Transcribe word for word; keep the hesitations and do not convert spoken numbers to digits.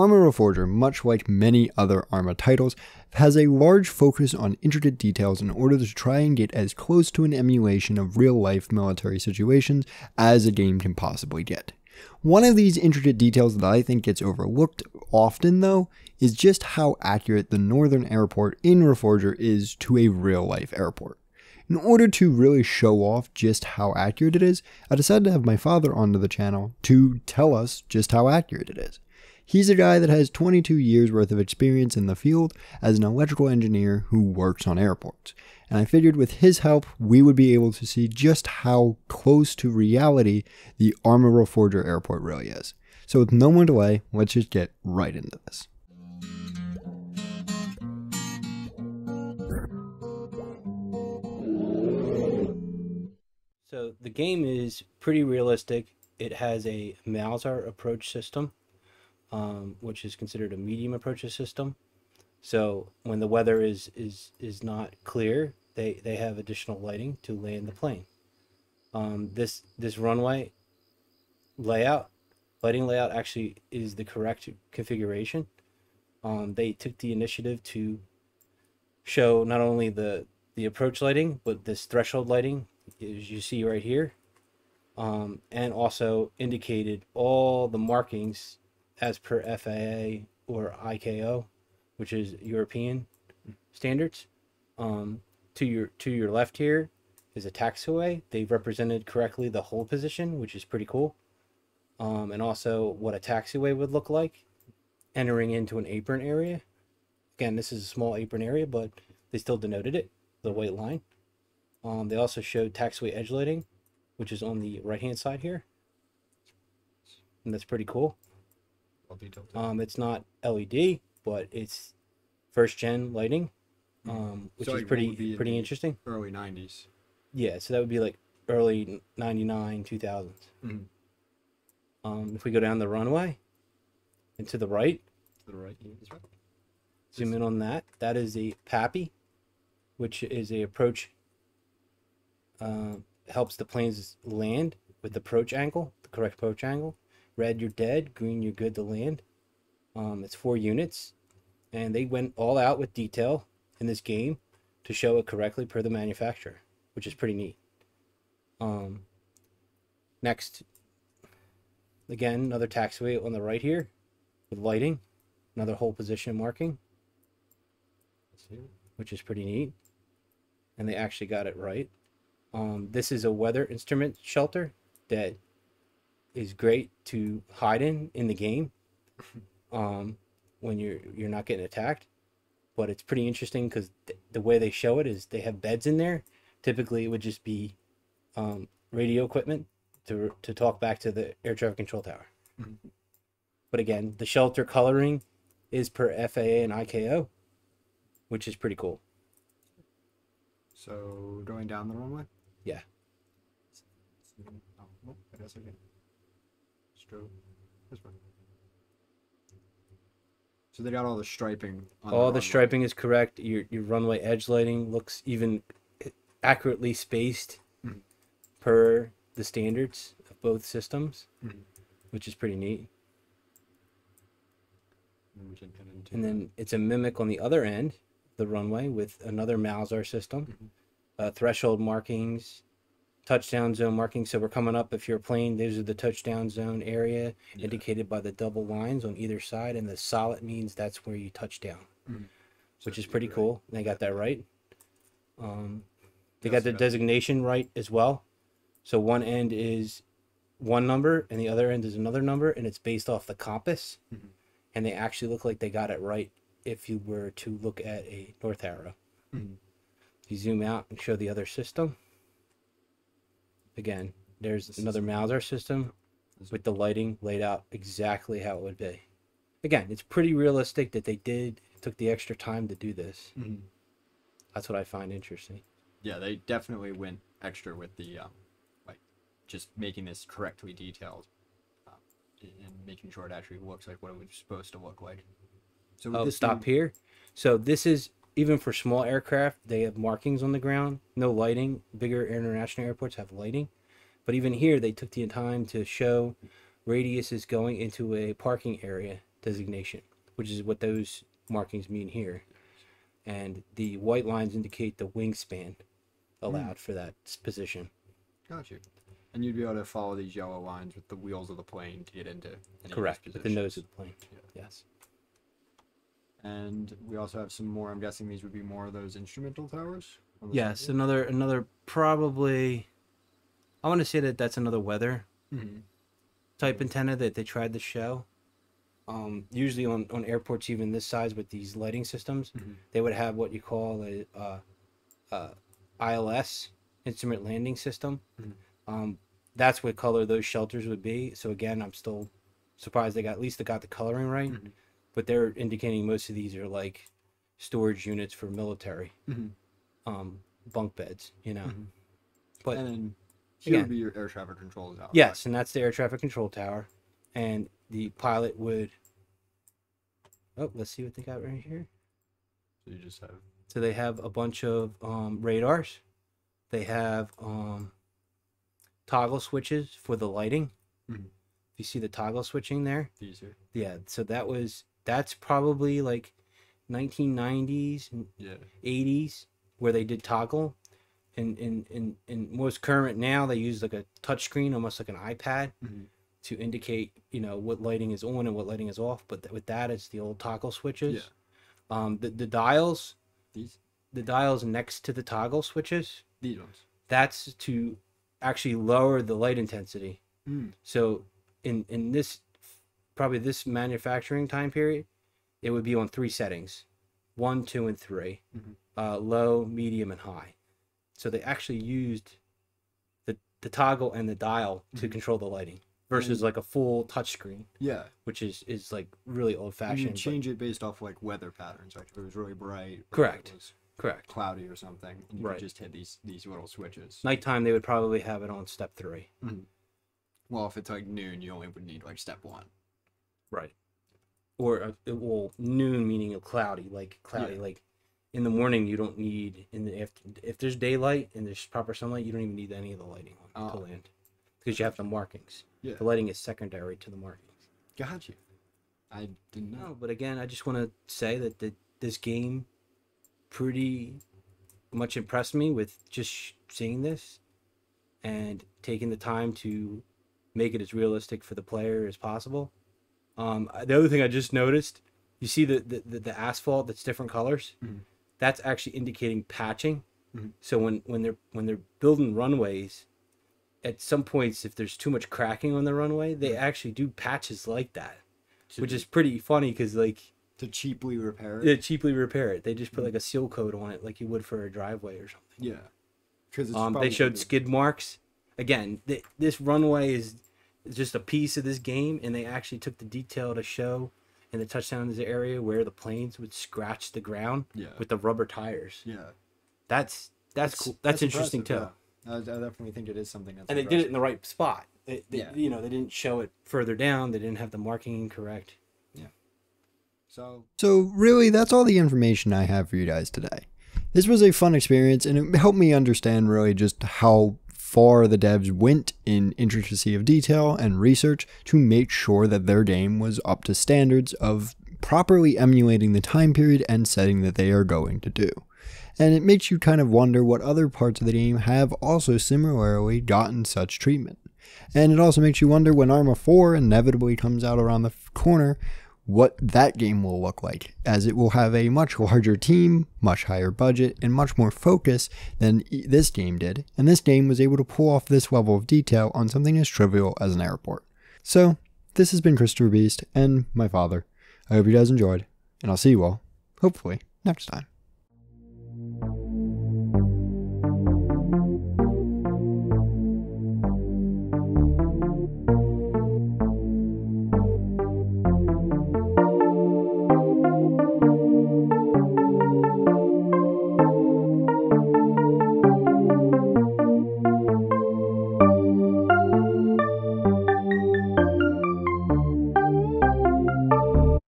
Arma Reforger, much like many other Arma titles, has a large focus on intricate details in order to try and get as close to an emulation of real-life military situations as a game can possibly get. One of these intricate details that I think gets overlooked often, though, is just how accurate the northern airport in Reforger is to a real-life airport. In order to really show off just how accurate it is, I decided to have my father onto the channel to tell us just how accurate it is. He's a guy that has twenty-two years worth of experience in the field as an electrical engineer who works on airports, and I figured with his help we would be able to see just how close to reality the Arma Reforger airport really is. So with no more delay, let's just get right into this. So the game is pretty realistic. It has a Mauzar approach system, Um, which is considered a medium approach system. So when the weather is is is not clear, they they have additional lighting to land the plane. Um, this this runway layout, lighting layout actually is the correct configuration. Um, they took the initiative to show not only the the approach lighting but this threshold lighting, as you see right here, um, and also indicated all the markings as per F A A or I C A O, which is European standards. Um, to your to your left here is a taxiway. They've represented correctly the hold position, which is pretty cool, um, and also what a taxiway would look like, entering into an apron area. Again, this is a small apron area, but they still denoted it, the white line. Um, they also showed taxiway edge lighting, which is on the right-hand side here, and that's pretty cool. Um, it's not L E D, but it's first-gen lighting, um, which so is like pretty pretty interesting. Early nineties. Yeah, so that would be like early ninety-nine, two thousands. Mm-hmm. Um, if we go down the runway and to the right, to the right, right. Zoom in on that. That is the PAPI, which is a approach. Uh, helps the planes land with the approach angle, the correct approach angle. Red, you're dead. Green, you're good to land. Um, it's four units, and they went all out with detail in this game to show it correctly per the manufacturer, which is pretty neat. Um, next, again, another taxiway on the right here with lighting, another whole position marking, which is pretty neat, and they actually got it right. Um, this is a weather instrument shelter that is great to hide in in the game um when you're you're not getting attacked, but it's pretty interesting because th the way they show it is they have beds in there. Typically it would just be um radio equipment to to talk back to the air traffic control tower. Mm-hmm. But again, the shelter coloring is per F A A and I C A O, which is pretty cool. So going down the runway, yeah, oh, that's okay. So they got all the striping. On all the, the striping is correct. Your your runway edge lighting looks even accurately spaced mm-hmm. per the standards of both systems, mm-hmm. which is pretty neat. And, we can get into and then it's a mimic on the other end, the runway, with another Mauzar system, mm-hmm. uh, threshold markings. Touchdown zone marking. So we're coming up. If you're playing, these are the touchdown zone area, yeah, indicated by the double lines on either side, and the solid means that's where you touch down, mm-hmm. which so is pretty cool. Right. They got that right. Um, they that's got the designation right as well. So one end is one number, and the other end is another number, and it's based off the compass. Mm-hmm. And they actually look like they got it right if you were to look at a north arrow. Mm-hmm. You zoom out and show the other system. Again, there's this another Mauzar system with the lighting laid out exactly how it would be. Again, it's pretty realistic that they did took the extra time to do this. Mm-hmm. That's what I find interesting. Yeah, they definitely went extra with the um, like just making this correctly detailed um, and making sure it actually looks like what it was supposed to look like. So oh, this stop thing... here. So this is. Even for small aircraft, they have markings on the ground, no lighting. Bigger international airports have lighting. But even here, they took the time to show radiuses going into a parking area designation, which is what those markings mean here. And the white lines indicate the wingspan allowed mm. for that position. Got you. And you'd be able to follow these yellow lines with the wheels of the plane to get into an correct with the nose of the plane. Yeah. Yes. And we also have some more. I'm guessing these would be more of those instrumental towers. Yes, side? another another probably. I want to say that that's another weather mm-hmm. type yeah. antenna that they tried to show. Um, usually on on airports, even this size, with these lighting systems, mm-hmm. they would have what you call a uh, uh, I L S, instrument landing system. Mm-hmm. Um, that's what color those shelters would be. So again, I'm still surprised they got at least they got the coloring right, mm-hmm. but they're indicating most of these are like storage units for military mm-hmm. um, bunk beds, you know. Mm-hmm. But and then here again, would be your air traffic control tower. Yes, and that's the air traffic control tower, and the pilot would. Oh, let's see what they got right here. So you just have. So they have a bunch of um, radars. They have. Um, toggle switches for the lighting. Mm-hmm. You see the toggle switching there? These are. Yeah, so that was that's probably like nineteen nineties and yeah. eighties where they did toggle. And in in in most current now they use like a touch screen, almost like an iPad mm-hmm. to indicate, you know, what lighting is on and what lighting is off, but th with that it's the old toggle switches. Yeah. Um the the dials these the dials next to the toggle switches. These ones. That's to actually lower the light intensity. Mm. So in in this probably this manufacturing time period, it would be on three settings: one, two, and three, mm-hmm. uh, low, medium, and high. So they actually used the the toggle and the dial to mm-hmm. control the lighting versus mm-hmm. like a full touchscreen. Yeah, which is is like really old fashioned. You change but... it based off like weather patterns, like if it was really bright. Correct. Correct. Cloudy or something. And you right. just hit these these little switches. Nighttime, they would probably have it on step three. Mm-hmm. Well, if it's like noon, you only would need like step one. Right. Or uh, it will noon meaning cloudy, like cloudy, yeah. like in the morning you don't need in the if if there's daylight and there's proper sunlight, you don't even need any of the lighting on oh. to land because you have the markings. Yeah. The lighting is secondary to the markings. Got you. I didn't know. No, but again, I just want to say that the, this game. Pretty much impressed me with just seeing this and taking the time to make it as realistic for the player as possible. Um, the other thing I just noticed, you see the the, the, the asphalt that's different colors? Mm-hmm. That's actually indicating patching. Mm-hmm. So when, when they're when they're building runways, at some points if there's too much cracking on the runway, they mm-hmm. actually do patches like that, so which is pretty funny because like to cheaply repair it? Yeah, cheaply repair it. They just put like a seal coat on it like you would for a driveway or something. Yeah. It's um, they showed skid marks. Again, th this runway is just a piece of this game, and they actually took the detail to show in the touchdowns area where the planes would scratch the ground yeah. with the rubber tires. Yeah. That's that's, that's cool. That's, that's interesting, too. Yeah. I, I definitely think it is something that's And they did it in the right spot. They, they, yeah. You know, they didn't show it further down. They didn't have the marking correct. So, so really, that's all the information I have for you guys today. This was a fun experience, and it helped me understand really just how far the devs went in intricacy of detail and research to make sure that their game was up to standards of properly emulating the time period and setting that they are going to do. And it makes you kind of wonder what other parts of the game have also similarly gotten such treatment. And it also makes you wonder when Arma four inevitably comes out around the corner, what that game will look like, as it will have a much larger team, much higher budget, and much more focus than this game did, and this game was able to pull off this level of detail on something as trivial as an airport. So, this has been Christopher Beast, and my father. I hope you guys enjoyed, and I'll see you all, hopefully, next time.